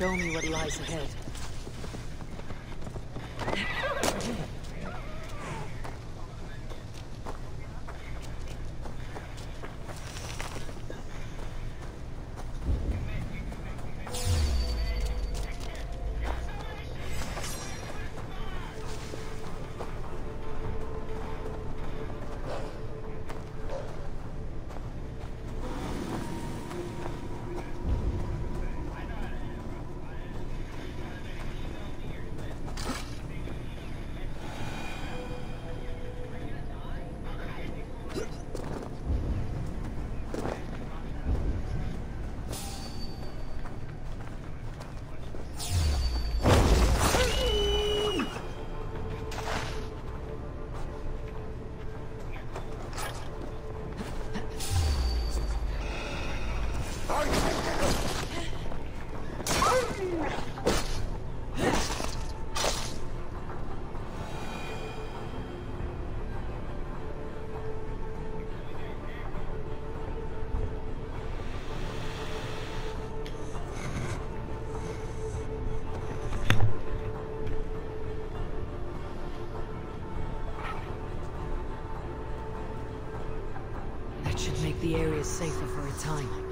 Show me what lies ahead. The area is safer for a time.